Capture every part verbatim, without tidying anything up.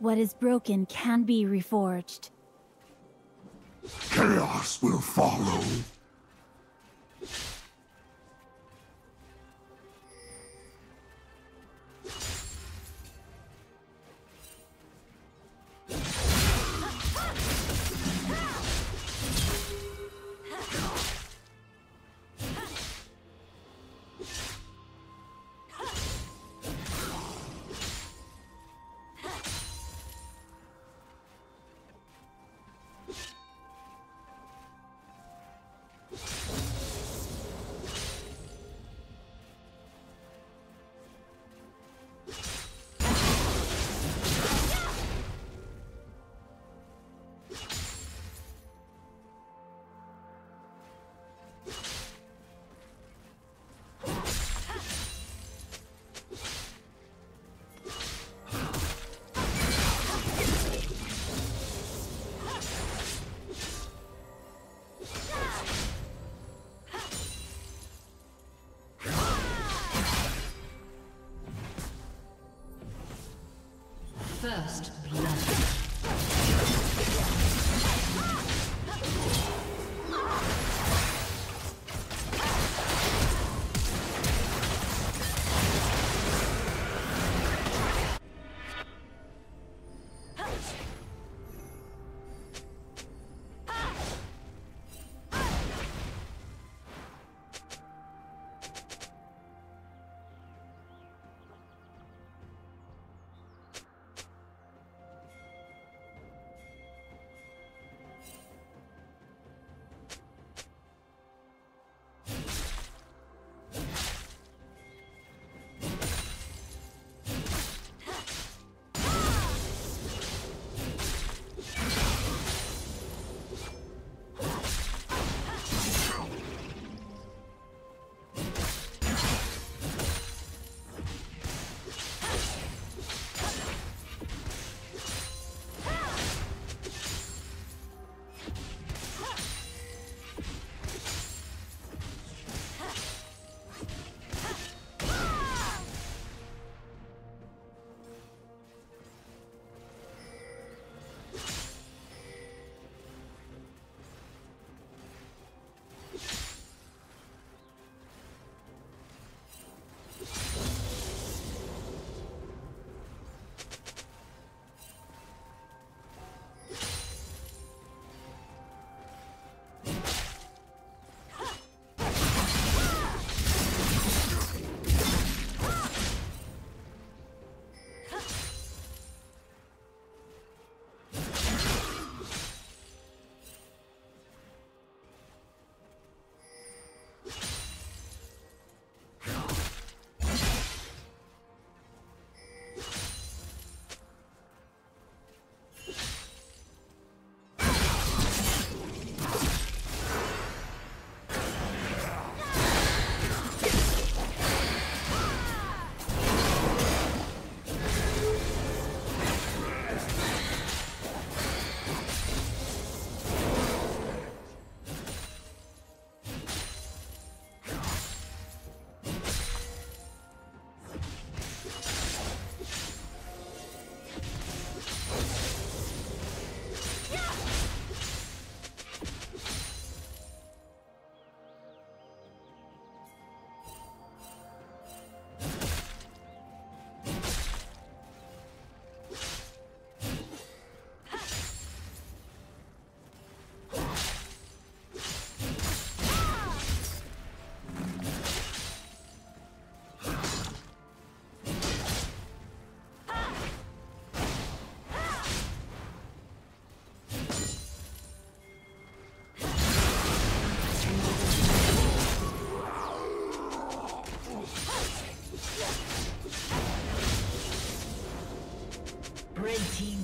What is broken can be reforged. Chaos will follow. First blood.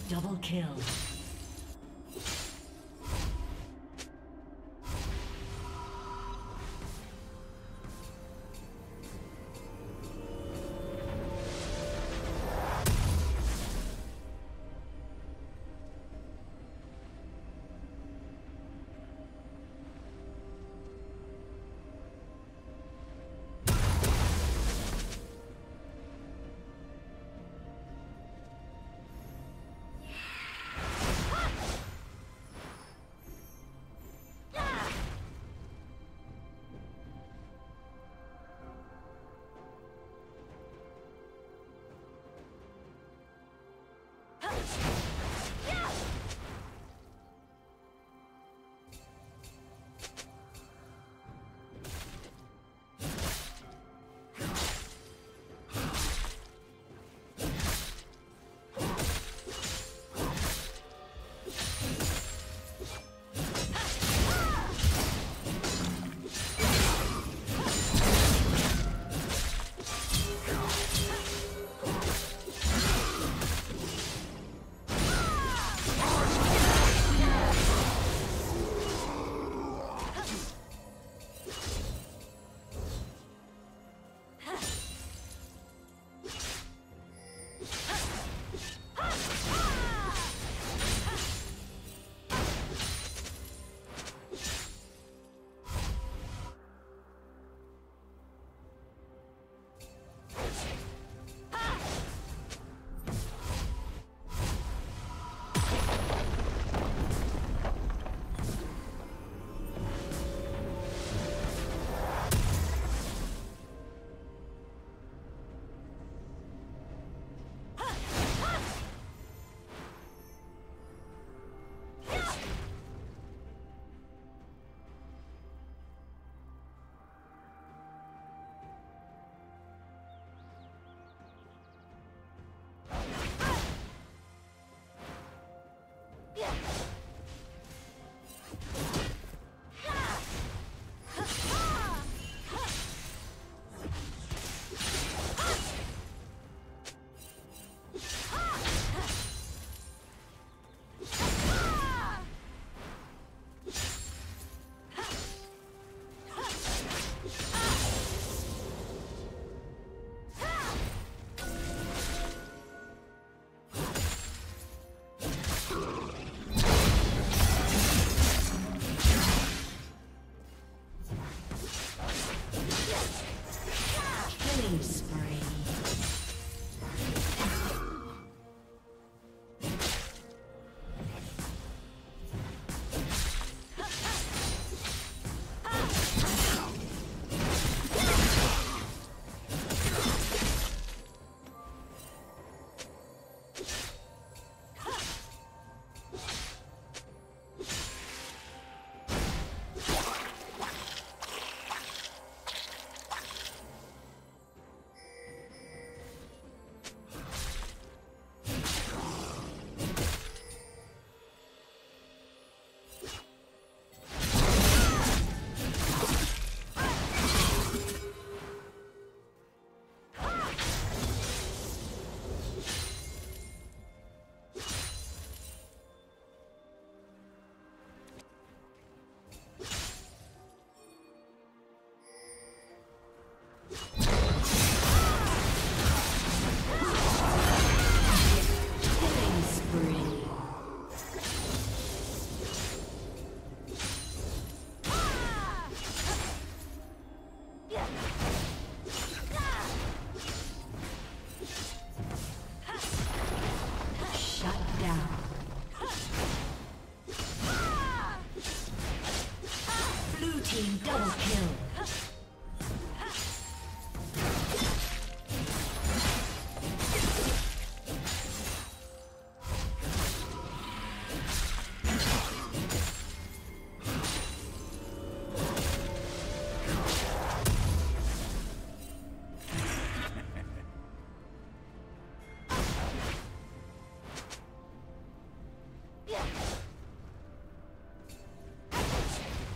Double kill.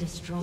Destroyed.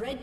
Red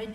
Red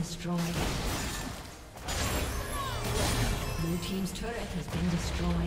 Destroyed. Blue team's turret has been destroyed.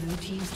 Blue team's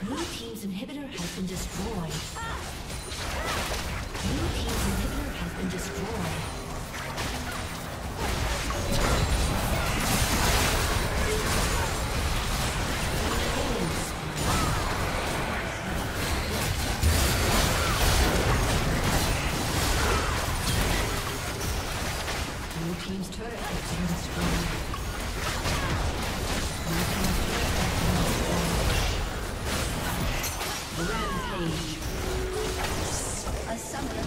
Blue team's destroyed. Rampage. A summoner